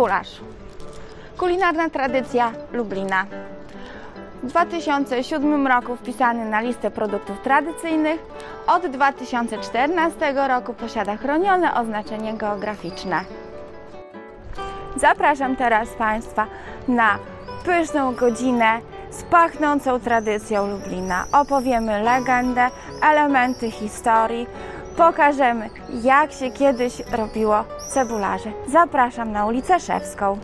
Gulasz. Kulinarna tradycja Lublina. W 2007 roku wpisany na listę produktów tradycyjnych, od 2014 roku posiada chronione oznaczenie geograficzne. Zapraszam teraz Państwa na pyszną godzinę z pachnącą tradycją Lublina. Opowiemy legendę, elementy historii, pokażemy, jak się kiedyś robiło cebularze. Zapraszam na ulicę Szewską.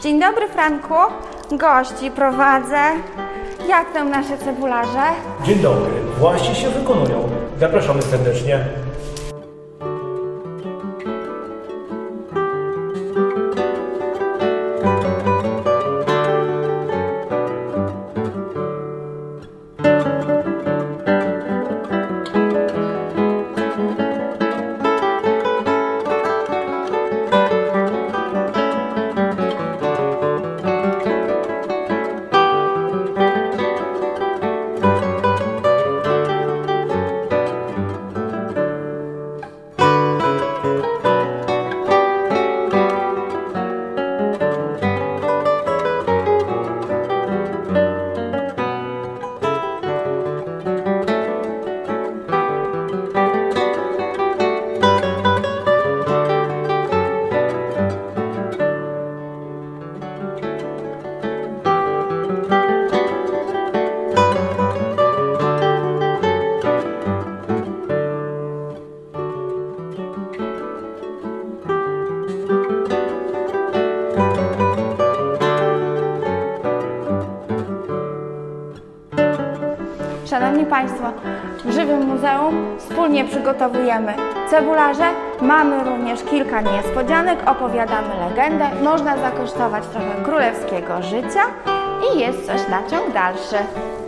Dzień dobry, Franku. Gości prowadzę. Jak tam nasze cebularze? Dzień dobry. Właśnie się wykonują. Zapraszamy serdecznie. Szanowni Państwo, w Żywym Muzeum wspólnie przygotowujemy cebularze, mamy również kilka niespodzianek, opowiadamy legendę, można zakosztować trochę królewskiego życia i jest coś na ciąg dalszy.